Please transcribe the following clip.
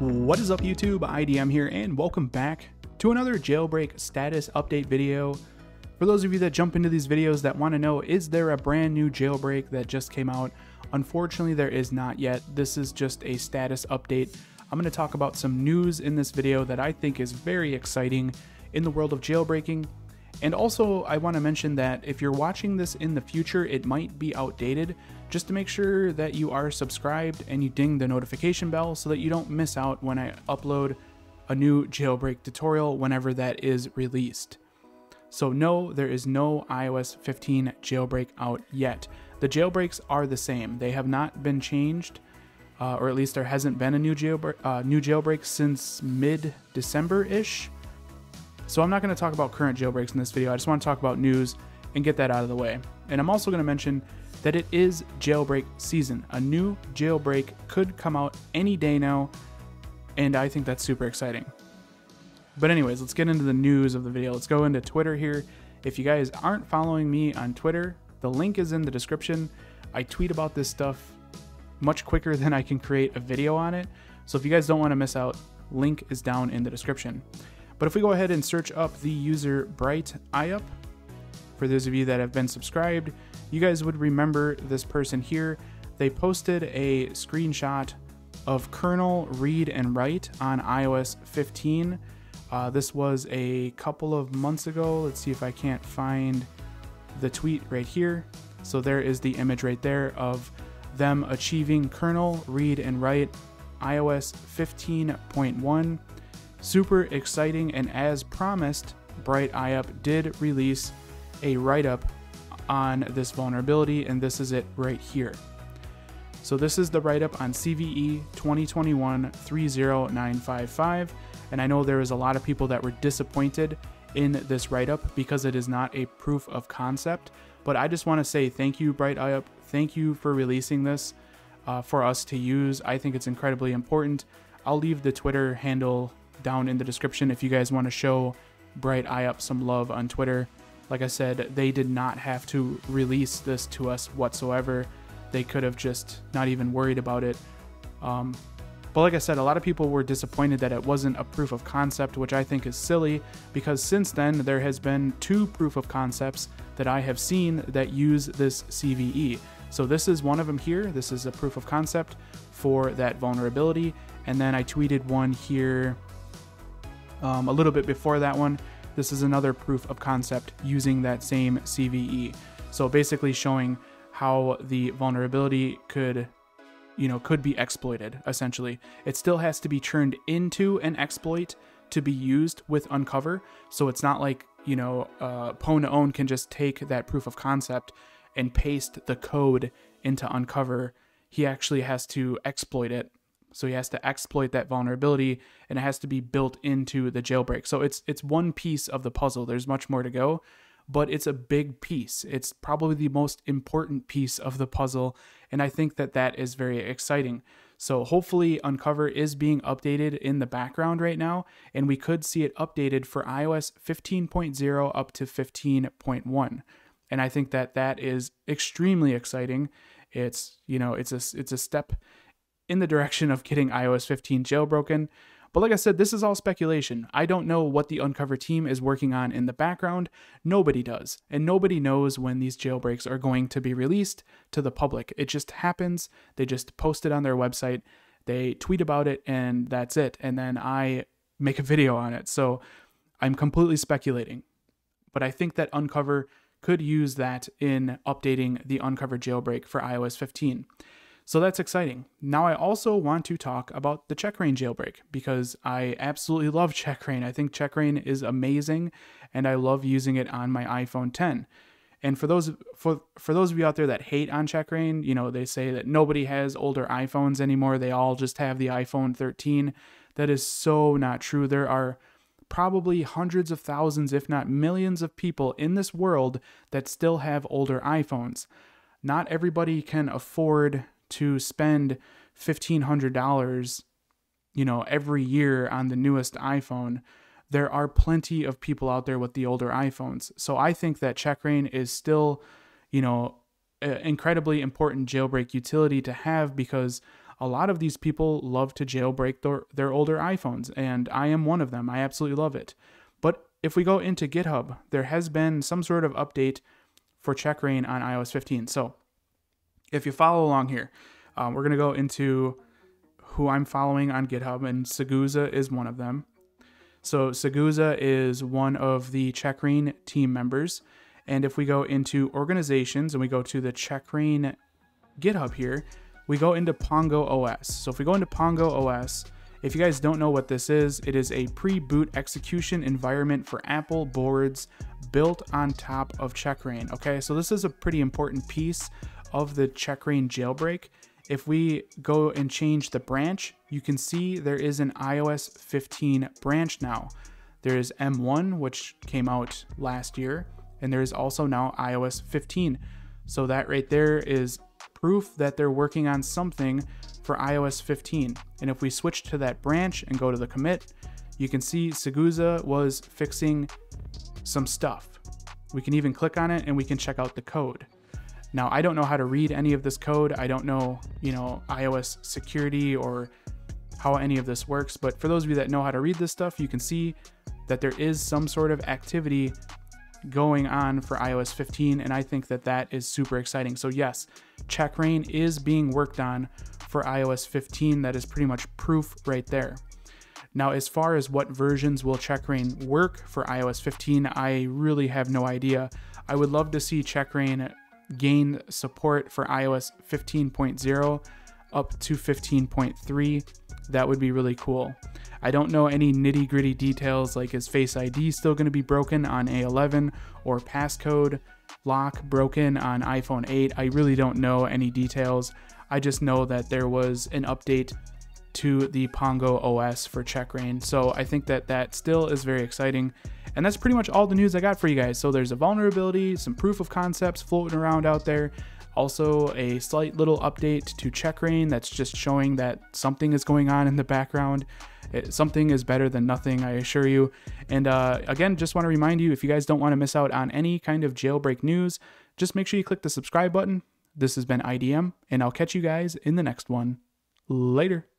What is up YouTube, iDM here, and welcome back to another jailbreak status update video. For those of you that jump into these videos that want to know, is there a brand new jailbreak that just came out? Unfortunately, there is not yet. This is just a status update. I'm going to talk about some news in this video that I think is very exciting in the world of jailbreaking. And also, I want to mention that if you're watching this in the future, it might be outdated. Just to make sure that you are subscribed and you ding the notification bell so that you don't miss out when I upload a new jailbreak tutorial whenever that is released. So no, there is no iOS 15 jailbreak out yet. The jailbreaks are the same. They have not been changed, or at least there hasn't been a new jailbreak since mid-December-ish. So I'm not going to talk about current jailbreaks in this video. I just want to talk about news and get that out of the way. And I'm also going to mention that it is jailbreak season. A new jailbreak could come out any day now, and I think that's super exciting. But anyways, let's get into the news of the video. Let's go into Twitter here. If you guys aren't following me on Twitter, the link is in the description. I tweet about this stuff much quicker than I can create a video on it. So if you guys don't want to miss out, link is down in the description. But if we go ahead and search up the user BrightEyeUp, for those of you that have been subscribed, you guys would remember this person here. They posted a screenshot of kernel read and write on iOS 15. This was a couple of months ago. Let's see if I can't find the tweet right here. So there is the image right there of them achieving kernel read and write iOS 15.1. Super exciting, and as promised, BrightEyeUp did release a write-up on this vulnerability, and this is it right here. So this is the write-up on CVE 2021-30955, and I know there was a lot of people that were disappointed in this write-up because it is not a proof of concept, but I just want to say thank you, BrightEyeUp. Thank you for releasing this for us to use. I think it's incredibly important. I'll leave the Twitter handle down in the description if you guys want to show BrightEyeUp some love on Twitter. Like I said, they did not have to release this to us whatsoever. They could have just not even worried about it. But like I said, a lot of people were disappointed that it wasn't a proof of concept, which I think is silly, because since then there has been two proof of concepts that I have seen that use this CVE. So this is one of them here. This is a proof of concept for that vulnerability. And then I tweeted one here a little bit before that one. This is another proof of concept using that same CVE. So basically showing how the vulnerability could be exploited, essentially. It still has to be turned into an exploit to be used with unc0ver. So it's not like, Pwn Own can just take that proof of concept and paste the code into unc0ver. He actually has to exploit it. So he has to exploit that vulnerability, and it has to be built into the jailbreak. So it's one piece of the puzzle. There's much more to go, but it's a big piece. It's probably the most important piece of the puzzle, and I think that that is very exciting. So hopefully unc0ver is being updated in the background right now, and we could see it updated for iOS 15.0 up to 15.1. And I think that that is extremely exciting. It's, it's a step in the direction of getting iOS 15 jailbroken. But like I said, this is all speculation. I don't know what the unc0ver team is working on in the background. Nobody does. And nobody knows when these jailbreaks are going to be released to the public. It just happens. They just post it on their website. They tweet about it, and that's it. And then I make a video on it. So I'm completely speculating. But I think that unc0ver could use that in updating the unc0ver jailbreak for iOS 15. So that's exciting. Now I also want to talk about the checkra1n jailbreak, because I absolutely love checkra1n. I think checkra1n is amazing, and I love using it on my iPhone 10. And for those of you out there that hate on checkra1n, they say that nobody has older iPhones anymore. They all just have the iPhone 13. That is so not true. There are probably hundreds of thousands, if not millions of people in this world that still have older iPhones. Not everybody can afford to spend $1,500, every year on the newest iPhone. There are plenty of people out there with the older iPhones. So I think that checkra1n is still, incredibly important jailbreak utility to have, because a lot of these people love to jailbreak their older iPhones, and I am one of them. I absolutely love it. But if we go into GitHub, there has been some sort of update for checkra1n on iOS 15. So if you follow along here, we're going to go into who I'm following on GitHub, and Siguza is one of them. So Siguza is one of the checkra1n team members. And if we go into organizations and we go to the checkra1n GitHub here, we go into Pongo OS. So if we go into Pongo OS, if you guys don't know what this is, it is a pre-boot execution environment for Apple boards built on top of checkra1n. Okay, so this is a pretty important piece of the checkra1n jailbreak. If we go and change the branch, you can see there is an iOS 15 branch now. There is M1, which came out last year, and there is also now iOS 15. So that right there is proof that they're working on something for iOS 15. And if we switch to that branch and go to the commit, you can see Siguza was fixing some stuff. We can even click on it and we can check out the code. Now, I don't know how to read any of this code. I don't know, you know, iOS security or how any of this works. But for those of you that know how to read this stuff, you can see that there is some sort of activity going on for iOS 15. And I think that that is super exciting. So yes, checkra1n is being worked on for iOS 15. That is pretty much proof right there. Now, as far as what versions will checkra1n work for iOS 15, I really have no idea. I would love to see checkra1n gain support for iOS 15.0 up to 15.3. That would be really cool. I don't know any nitty gritty details, like is Face ID still going to be broken on A11 or passcode lock broken on iPhone 8. I really don't know any details. I just know that there was an update to the Pongo OS for checkra1n. So I think that that still is very exciting. And that's pretty much all the news I got for you guys. So there's a vulnerability, some proof of concepts floating around out there. Also a slight little update to checkra1n that's just showing that something is going on in the background. Something is better than nothing, I assure you. And again, just want to remind you, if you guys don't want to miss out on any kind of jailbreak news, just make sure you click the subscribe button. This has been iDM, and I'll catch you guys in the next one. Later.